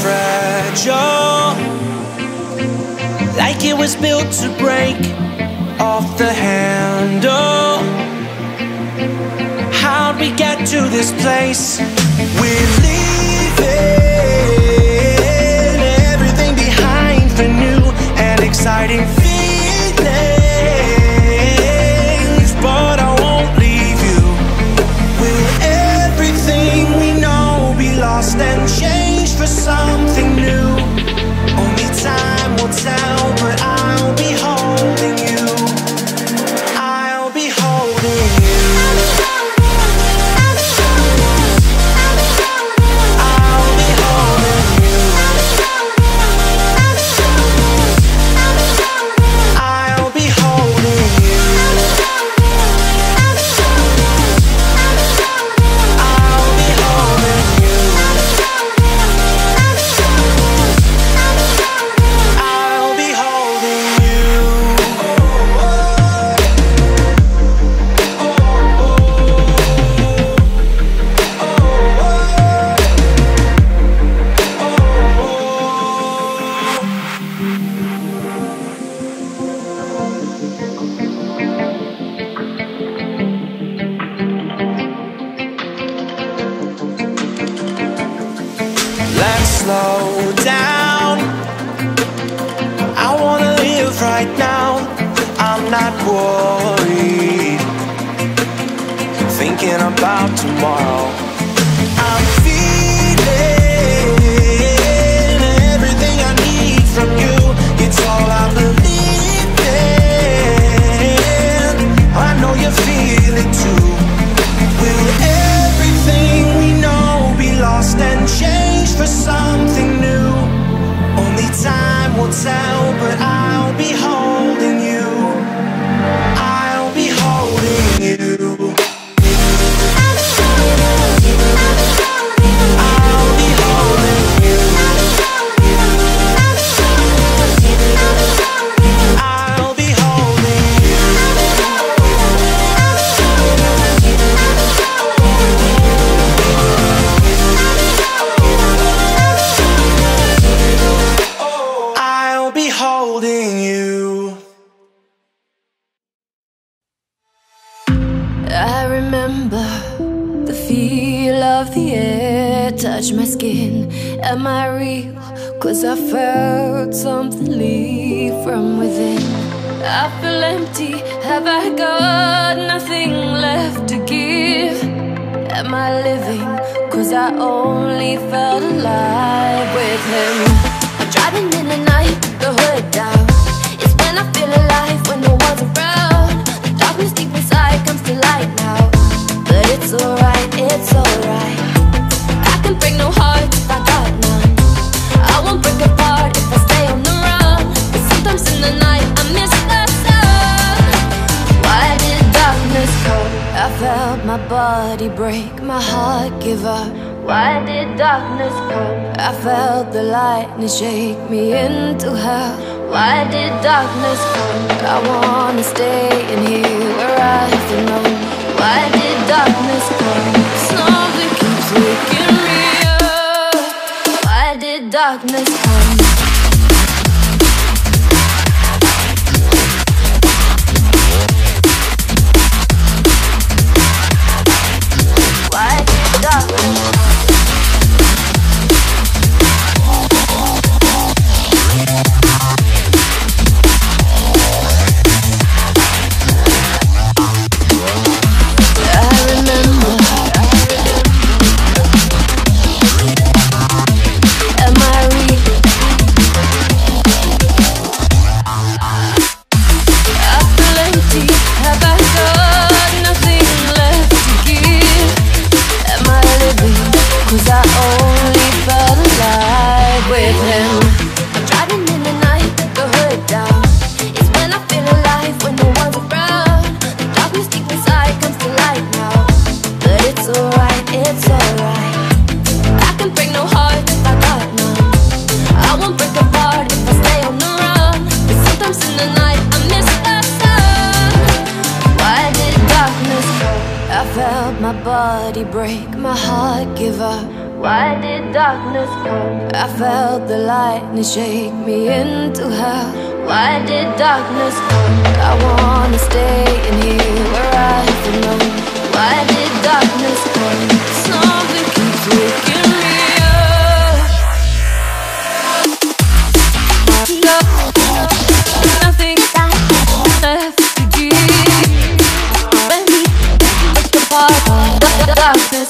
fragile, like it was built to break off the handle. How'd we get to this place? We're leaving everything behind for new and exciting feelings, but I won't leave you. Will everything we know be lost and changed for something new? Only time will tell, but I'll be holding you. I'll be holding you. Slow down, I wanna live right now. I'm not worried, thinking about tomorrow. I'm feeling everything I need from you. It's all I believe in. I know you feel it too. Will everything we know be lost and changed for some? Time will tell, but I'll be holding you. I'll be holding you. I'll be holding you. I'll be holding you. Holding you. I remember the feel of the air touch my skin. Am I real? 'Cause I felt something leave from within. I feel empty. Have I got nothing left to give? Am I living? 'Cause I only felt alive with him. I'm driving in the night, the hood down. It's when I feel alive, when no one's around. The darkness deep inside comes to light now. But it's alright, it's alright. I can break no heart if I got none. I won't break apart if I stay on the run. But sometimes in the night I miss the sun. Why did darkness come? I felt my body break, my heart give up. Why did darkness come? I felt the lightning shake me into hell. Why did darkness come? I wanna stay in here where I belong. Why did darkness come? Something keeps looking real. Why did darkness come? Why did darkness come? Break my heart, give up. Why did darkness come? I felt the lightning shake me into hell. Why did darkness come? I wanna stay in here where I belong. Why did darkness come? Something keeps waking me up. Nothing left to give. When we break the part of darkness,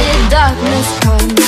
darkness comes.